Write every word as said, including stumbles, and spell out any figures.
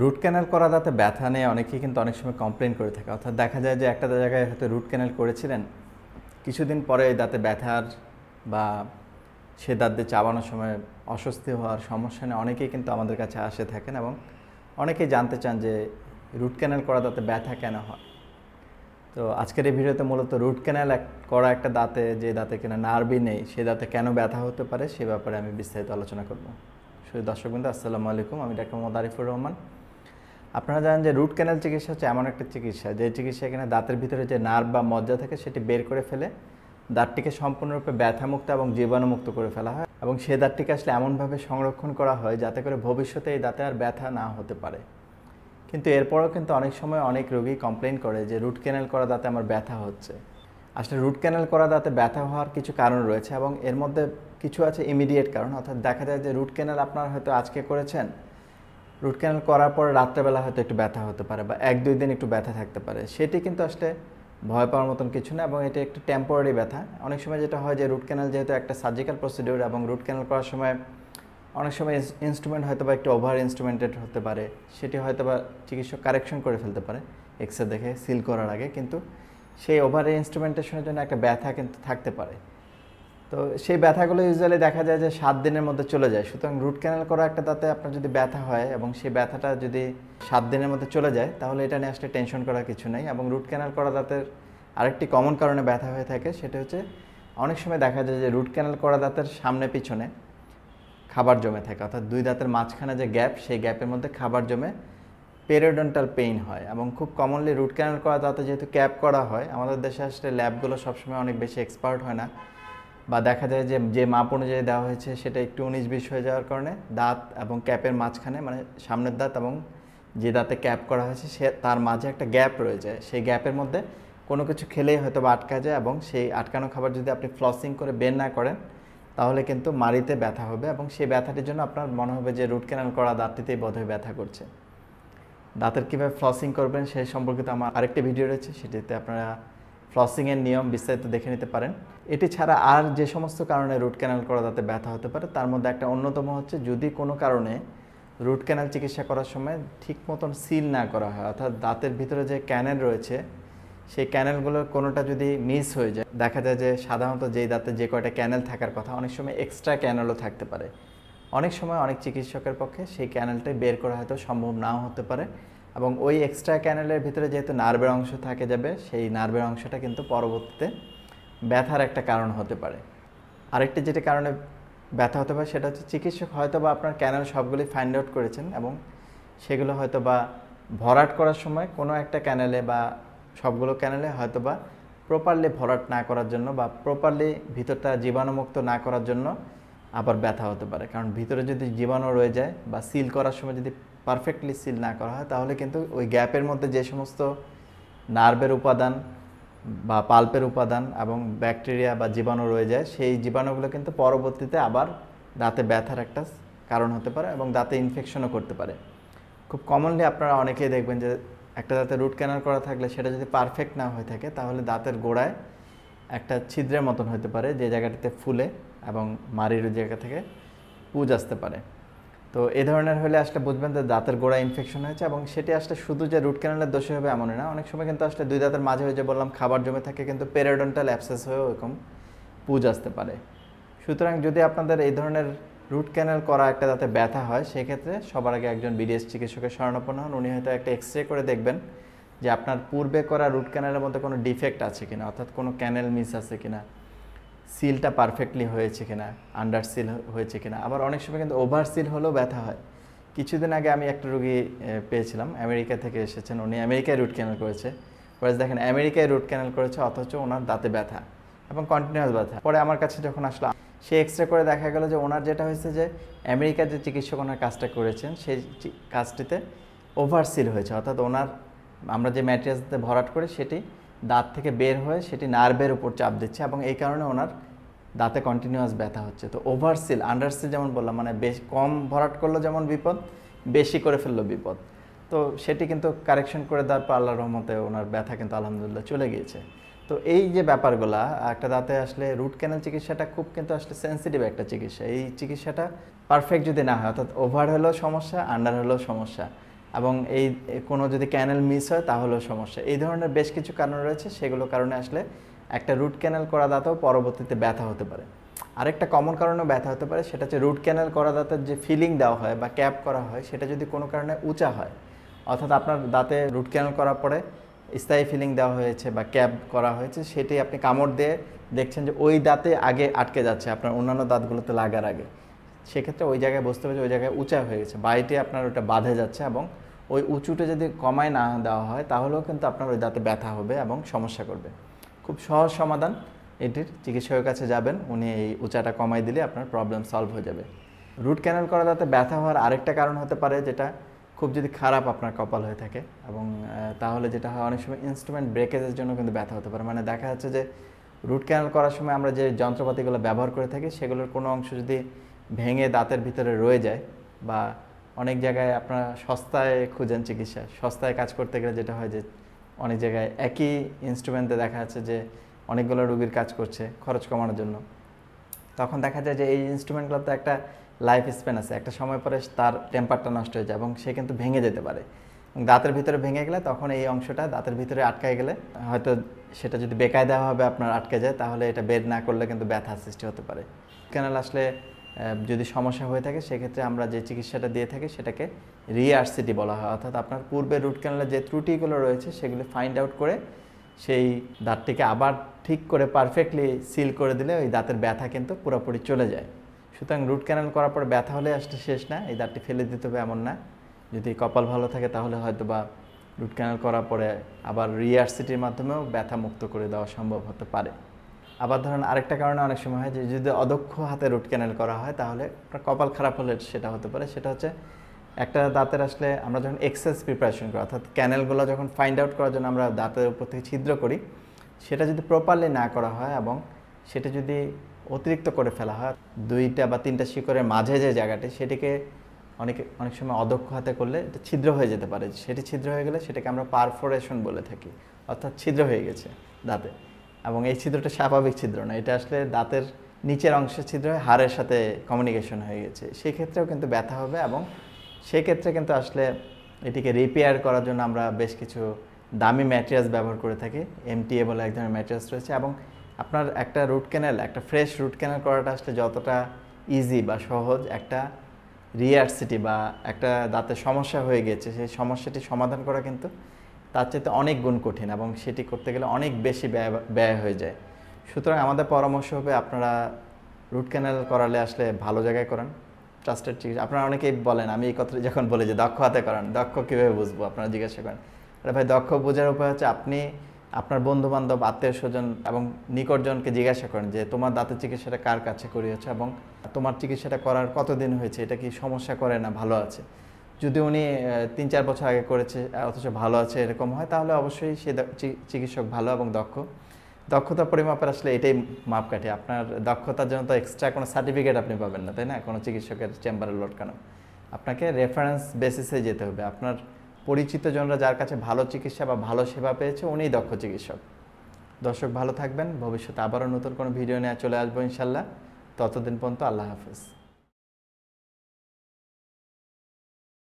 Root canal করা দাঁতে ব্যথা নিয়ে অনেকেই কিন্তু অনেক সময় কমপ্লেন করে থাকে, অর্থাৎ দেখা যায় যে একটা জায়গায় হয়তো রুট ক্যানাল করেছিলেন, কিছুদিন পরে দাঁতে ব্যথার বা সে দাঁত দিয়ে চাবানোর সময় অস্বস্তি হওয়ার সমস্যা নিয়ে অনেকেই কিন্তু আমাদের কাছে আসে থাকেন এবং অনেকেই জানতে চান যে রুট ক্যানাল করা দাঁতে ব্যথা কেন হয়। তো আজকের এই ভিডিওতে মূলত রুট ক্যানাল করা একটা দাঁতে, যে দাঁতে কিনা নার্ভই নেই, সে দাঁতে কেন ব্যথা হতে পারে সে ব্যাপারে আমি বিস্তারিত আলোচনা করব। শুধু দর্শকবৃন্দ, আসসালামু আলাইকুম, আমি ডাক্তার আরিফুর রহমান। আপনারা জানেন যে রুট ক্যানাল চিকিৎসা হচ্ছে এমন একটা চিকিৎসা যে চিকিৎসা কিনা দাঁতের ভিতরে যে নার্ভ বা মজ্জা থাকে সেটি বের করে ফেলে দাঁতটিকে সম্পূর্ণরূপে ব্যথামুক্ত এবং জীবাণুমুক্ত করে ফেলা হয় এবং সেই দাঁতটিকে আসলে এমনভাবে সংরক্ষণ করা হয় যাতে করে ভবিষ্যতে এই দাঁতে আর ব্যথা না হতে পারে। কিন্তু এরপরও কিন্তু অনেক সময় অনেক রোগী কমপ্লেন করে যে রুট ক্যানাল করা দাঁতে আমার ব্যথা হচ্ছে। আসলে রুট ক্যানাল করা দাঁতে ব্যথা হওয়ার কিছু কারণ রয়েছে এবং এর মধ্যে কিছু আছে ইমিডিয়েট কারণ, অর্থাৎ দেখা যায় যে রুট ক্যানাল আপনার হয়তো আজকে করেছেন, রুট ক্যানাল করার পর রাত্রেবেলা হয়তো একটু ব্যথা হতে পারে বা এক দুই দিন একটু ব্যথা থাকতে পারে, সেটি কিন্তু আসলে ভয় পাওয়ার মতন কিছু না এবং এটা একটু টেম্পোরারি ব্যথা। অনেক সময় যেটা হয় যে রুট ক্যানাল যেহেতু একটা সার্জিক্যাল প্রসিডিউর এবং রুট ক্যানাল করার সময় অনেক সময় ইনস্ট্রুমেন্ট হয়তো বা একটু ওভার ইনস্ট্রুমেন্টেড হতে পারে, সেটি হয়তো বা চিকিৎসক কারেকশন করে ফেলতে পারে এক্সরে দেখে সিল করার আগে, কিন্তু সেই ওভার ইনস্ট্রুমেন্টেশনের জন্য একটা ব্যথা কিন্তু থাকতে পারে। তো সেই ব্যথাগুলো ইউজুয়ালি দেখা যায় যে সাত দিনের মধ্যে চলে যায়। সুতরাং রুট ক্যানাল করা একটা দাঁতে আপনার যদি ব্যথা হয় এবং সেই ব্যথাটা যদি সাত দিনের মধ্যে চলে যায় তাহলে এটা নিয়ে আসলে টেনশন করার কিছু নেই। এবং রুট ক্যানাল করা দাঁতের আরেকটি কমন কারণে ব্যথা হয়ে থাকে, সেটা হচ্ছে অনেক সময় দেখা যায় যে রুট ক্যানাল করা দাঁতের সামনে পিছনে খাবার জমে থাকে, অর্থাৎ দুই দাঁতের মাঝখানে যে গ্যাপ সেই গ্যাপের মধ্যে খাবার জমে পেরিওডন্টাল পেইন হয় এবং খুব কমনলি রুট ক্যানাল করা দাঁতে যেহেতু ক্যাপ করা হয়, আমাদের দেশে আসলে ল্যাবগুলো সবসময় অনেক বেশি এক্সপার্ট হয় না বা দেখা যায় যে যে মাপ অনুযায়ী দেওয়া হয়েছে সেটা একটু উনিশ বিশ হয়ে যাওয়ার কারণে দাঁত এবং ক্যাপের মাঝখানে, মানে সামনের দাঁত এবং যে দাঁতে ক্যাপ করা হয়েছে সে তার মাঝে একটা গ্যাপ রয়ে যায়, সেই গ্যাপের মধ্যে কোনো কিছু খেলেই হয়তো বা আটকা যায় এবং সেই আটকানো খাবার যদি আপনি ফ্লসিং করে বের না করেন তাহলে কিন্তু মাড়িতে ব্যথা হবে এবং সেই ব্যথাটির জন্য আপনার মনে হবে যে রুট ক্যানাল করা দাঁতটিতেই বোধহয় ব্যথা করছে। দাঁতের কীভাবে ফ্লসিং করবেন সেই সম্পর্কিত আমার আরেকটি ভিডিও রয়েছে, সেটিতে আপনারা ফ্লসিংয়ের নিয়ম বিস্তারিত দেখে নিতে পারেন। এটি ছাড়া আর যে সমস্ত কারণে রুট ক্যানাল করা দাঁতে ব্যথা হতে পারে তার মধ্যে একটা অন্যতম হচ্ছে যদি কোনো কারণে রুট ক্যানাল চিকিৎসা করার সময় ঠিক মতন সিল না করা হয়, অর্থাৎ দাঁতের ভিতরে যে ক্যানেল রয়েছে সেই ক্যানেলগুলোর কোনোটা যদি মিস হয়ে যায়। দেখা যায় যে সাধারণত যেই দাঁতে যে কয়টা ক্যানেল থাকার কথা অনেক সময় এক্সট্রা ক্যানেলও থাকতে পারে, অনেক সময় অনেক চিকিৎসকের পক্ষে সেই ক্যানেলটাই বের করা হয়তো সম্ভব নাও হতে পারে এবং ওই এক্সট্রা ক্যানেলের ভিতরে যেহেতু নার্ভের অংশ থাকে যাবে সেই নার্ভের অংশটা কিন্তু পরবর্তীতে ব্যথার একটা কারণ হতে পারে। আরেকটি যেটা কারণে ব্যথা হতে পারে সেটা হচ্ছে চিকিৎসক হয়তো বা আপনার ক্যানেল সবগুলি ফাইন্ড আউট করেছেন এবং সেগুলো হয়তো বা ভরাট করার সময় কোনো একটা ক্যানেলে বা সবগুলো ক্যানেলে হয়তো বা প্রপারলি ভরাট না করার জন্য বা প্রপারলি ভিতরটা জীবাণুমুক্ত না করার জন্য আবার ব্যথা হতে পারে, কারণ ভিতরে যদি জীবাণু রয়ে যায় বা সিল করার সময় যদি পারফেক্টলি সিল না করা হয় তাহলে কিন্তু ওই গ্যাপের মধ্যে যে সমস্ত নার্ভের উপাদান বা পাল্পের উপাদান এবং ব্যাকটেরিয়া বা জীবাণু রয়ে যায় সেই জীবাণুগুলো কিন্তু পরবর্তীতে আবার দাঁতে ব্যথার একটা কারণ হতে পারে এবং দাঁতে ইনফেকশনও করতে পারে। খুব কমনলি আপনারা অনেকেই দেখবেন যে একটা দাঁতে রুট ক্যানাল করা থাকলে সেটা যদি পারফেক্ট না হয়ে থাকে তাহলে দাঁতের গোড়ায় একটা ছিদ্রের মতন হতে পারে, যে জায়গাটিতে ফুলে এবং মাড়ির জায়গা থেকে পুজ আসতে পারে। তো এ ধরনের হলে আসলে বুঝবেন যে দাঁতের গোড়ায় ইনফেকশন হয়েছে এবং সেটি আসলে শুধু যে রুট ক্যানালের দোষে হবে এমনই না, অনেক সময় কিন্তু আসলে দুই দাঁতের মাঝে হয়ে যে বললাম খাবার জমে থাকে কিন্তু পেরিওডন্টাল অ্যাবসেস হয়েও এরকম পুজ আসতে পারে। সুতরাং যদি আপনাদের এই ধরনের রুট ক্যানাল করা একটা দাঁতে ব্যথা হয় সেক্ষেত্রে সবার আগে একজন বিডিএস চিকিৎসকের শরণাপন্ন হন। উনি হয়তো একটা এক্সরে করে দেখবেন যে আপনার পূর্বে করা রুট ক্যানালের মধ্যে কোনো ডিফেক্ট আছে কিনা, অর্থাৎ কোনো ক্যানেল মিস আছে কিনা, সিলটা পারফেক্টলি হয়েছে কিনা, আন্ডার সিল হয়েছে কিনা। আবার অনেক সময় কিন্তু ওভার সিল হলেও ব্যথা হয়। কিছুদিন আগে আমি একটা রোগী পেয়েছিলাম, আমেরিকা থেকে এসেছেন, উনি আমেরিকায় রুট ক্যানাল করেছে, পরে দেখেন আমেরিকায় রুট ক্যানাল করেছে অথচ ওনার দাঁতে ব্যথা এবং কন্টিনিউয়াস ব্যথা। পরে আমার কাছে যখন আসলো সে এক্সরে করে দেখা গেল যে ওনার যেটা হয়েছে যে আমেরিকার যে চিকিৎসক ওনার কাজটা করেছেন সেই কাজটিতে ওভার সিল হয়েছে, অর্থাৎ ওনার আমরা যে ম্যাটেরিয়ালসতে ভরাট করি সেটি দাঁত থেকে বের হয়ে সেটি নার্ভের উপর চাপ দিচ্ছে এবং এই কারণে ওনার দাঁতে কন্টিনিউয়াস ব্যথা হচ্ছে। তো ওভার সিল আন্ডার সিল যেমন বললাম, মানে বেশ কম ভরাট করলো যেমন বিপদ, বেশি করে ফেললো বিপদ। তো সেটি কিন্তু কারেকশন করে দেওয়ার পর আল্লাহর রহমতে ওনার ব্যথা কিন্তু আলহামদুলিল্লাহ চলে গিয়েছে। তো এই যে ব্যাপারগুলা একটা দাঁতে আসলে রুট ক্যানাল চিকিৎসাটা খুব কিন্তু আসলে সেন্সিটিভ একটা চিকিৎসা। এই চিকিৎসাটা পারফেক্ট যদি না হয়, অর্থাৎ ওভার হলেও সমস্যা, আন্ডার হলেও সমস্যা, एवं कोनो यदि कैनल मिस है ताहले समस्या। एई धरनेर बेश किछु कारण रयेछे, सेगुलो कारणे आसले एकटा रूट कैनल करा दाताओ परवर्तीते ब्यथा होते पारे। आरेकटा कमन कारणे ब्यथा होते पारे सेटा हच्छे रूट कैनल करा दातेर जे फिलिंग देওয়া হয় বা ক্যাপ করা হয় সেটা যদি কোনো কারণে উঁচা হয়, अर्थात আপনার দাঁতে রুট ক্যানাল করার পরে স্থায়ী ফিলিং দেওয়া হয়েছে বা ক্যাপ করা হয়েছে, সেটাই আপনি কামড় দিয়ে দেখছেন যে ওই দাঁতে আগে আটকে যাচ্ছে আপনার অন্যান্য দাঁতগুলোতে লাগার আগে, সেক্ষেত্রে ওই জায়গায় বুঝতে হবে যে ওই জায়গায় উঁচা হয়ে গেছে, বাইটে আপনার ওটা বাধে যাচ্ছে এবং ওই উঁচুটা যদি কমায় না দেওয়া হয় তাহলেও কিন্তু আপনার ওই দাঁতে ব্যথা হবে এবং সমস্যা করবে। খুব সহজ সমাধান, এটির চিকিৎসকের কাছে যাবেন, উনি এই উঁচাটা কমায় দিলে আপনার প্রবলেম সলভ হয়ে যাবে। রুট ক্যানাল করা দাঁতে ব্যথা হওয়ার আরেকটা কারণ হতে পারে যেটা खूब जो खराब आपनर कपाल हो थे अनेक समय इन्स्ट्रुमेंट ब्रेकेजर जो क्योंकि व्यथा होते हैं, मैं देखा जाए रूट कैनल करार समय जो जंत्रपातिगुलो व्यवहार कर थी सेगुलोर कोनो अंश जो भेंगे दाँतर भितरे रये जाए, अनेक जगह अपना सस्ताय खुजें चिकित्सा सस्ताय काज करते गले जेटा हय अनेक जगह एक ही इन्स्ट्रुमेंटे देखा जाए अनेकगुलो रोगीर काज करछे खरच कमानोर जन्य, तखन देखा जाए ये इन्स्ट्रुमेंटगुलो तो एक लाइफ स्पैन आछे, एक समय पर तार टेम्पारटा नष्ट हो जाए से किन्तु भेंगे जेते पारे, दाँतेर भितरे भेंगे गेले तखन एई अंशटा दाँतेर भितरे आटके गेले हयतो सेटा जोदि बेकायदाभावे आपनार आटके जाए ताहले एटा बेर ना करले किन्तु ब्यथा सृष्टि होते पारे। क्यानाल आसले जोदि समस्या हये थाके सेई क्षेत्रे आमरा जे चिकित्साटा दिये थाकि सेटाके रिआरसिटी बला हय, अर्थात आपनार पूर्वे रूट क्यानाले जे त्रुटिगुलो रयेछे सेगुलो फाइंड आउट करे सेई दाँतटिके आबार ठीक करे पारफेक्टली सिल करे दिले ओई दाँतेर ब्यथा किन्तु पुरोपुरि चले जाए। सूतरां रूट कैनल करार पर व्यथा होले आसले शेष ना, एई दाँतटी फेले दिते होबे एमन ना, यदि कपाल भालो थाके ताहले हयतोबा रूट कैनल करार परे आबार रिआरसिटिर माध्यमेओ व्यथा मुक्त करे देওয়া सम्भव होते पारे। आबार धरेन आरेकटा कारणे अनेक समय हय जे यदि अदक्ष हाते रूट कैनल करा हय ताहले आपनार कपाल खाराप होले सेटा होते पारे, सेटा हच्छे एकटा दाँतेर आसले आमरा जखन एक्सेस प्रिपारेशन करी अर्थात कैनलगुलो जखन फाइंड आउट करार जोन्नो आमरा दाँतेर उपर थेके छिद्र करी सेटा यदि प्रपारलि ना करा हय एबं सेटा यदि अतिरिक्त करे फेला हय दुईटा बा तीनटा शिकड़ेर माझे जे जायगाटी सेटिके अनेक अनेक समय अदक्ष हाथे करले छिद्र हये जेते पारे, सेटी छिद्र हये गेले सेटाके आमरा पारफोरेशन बोले थाकि, अर्थात छिद्र हये गेछे दाँते एबं एई छिद्रटा स्वाभाविक छिद्र ना, एटा आसले दाँतेर निचेर अंशे छिद्र हये हाड़ेर साथे कम्युनिकेशन हये गेछे, सेई क्षेत्रेओ किन्तु ब्यथा होबे एबं सेई क्षेत्रे किन्तु आसले एटिके रिपेयार करार जोन्नो आमरा बेश किछु दामी मटेरियाल्स व्यवहार करे थाकि, एमटीए बोले एक धरनेर मटेरियाल्स रयेछे एबं আপনার একটা রুট ক্যানাল একটা ফ্রেশ রুট ক্যানাল করাটা আসলে যতটা ইজি বা সহজ একটা রিআরসিটি বা একটা দাঁতে সমস্যা হয়ে গেছে সেই সমস্যাটি সমাধান করা কিন্তু তার চাইতে অনেক গুণ কঠিন এবং সেটি করতে গেলে অনেক বেশি ব্যয় হয়ে যায়। সুতরাং আমাদের পরামর্শ হবে আপনারা রুট ক্যানাল করালে আসলে ভালো জায়গায় করান, ট্রাস্টেড চিকিৎসা। আপনারা অনেকেই বলেন আমি এই কথাটি যখন বলি যে দক্ষ হাতে করান, দক্ষ কীভাবে বুঝবো আপনারা জিজ্ঞাসা করেন, আরে ভাই দক্ষ বোঝার উপায় হচ্ছে আপনি আপনার বন্ধুবান্ধব আত্মীয় স্বজন এবং নিকটজনকে জিজ্ঞাসা করেন যে তোমার দাঁতের চিকিৎসাটা কার কাছে করিয়েছ এবং তোমার চিকিৎসাটা করার কতদিন হয়েছে, এটা কি সমস্যা করে না ভালো আছে, যদি উনি তিন চার বছর আগে করেছে অথচ ভালো আছে এরকম হয় তাহলে অবশ্যই সে চিকিৎসক ভালো এবং দক্ষ। দক্ষতা পরিমাপের আসলে এটাই মাপকাঠি, আপনার দক্ষতার জন্য তো এক্সট্রা কোনো সার্টিফিকেট আপনি পাবেন না, তাই না, কোনো চিকিৎসকের চেম্বারে লটকানো, আপনাকে রেফারেন্স বেসিসে যেতে হবে, আপনার परिचित जनरा जार काছে ভালো চিকিৎসা বা ভালো সেবা পেয়েছে উনিই দক্ষ চিকিৎসক। দর্শক ভালো থাকবেন, ভবিষ্যতে আবারও নতুন কোনো ভিডিও নিয়ে চলে আসবো ইনশাআল্লাহ, ততদিন পর্যন্ত আল্লাহ হাফেজ।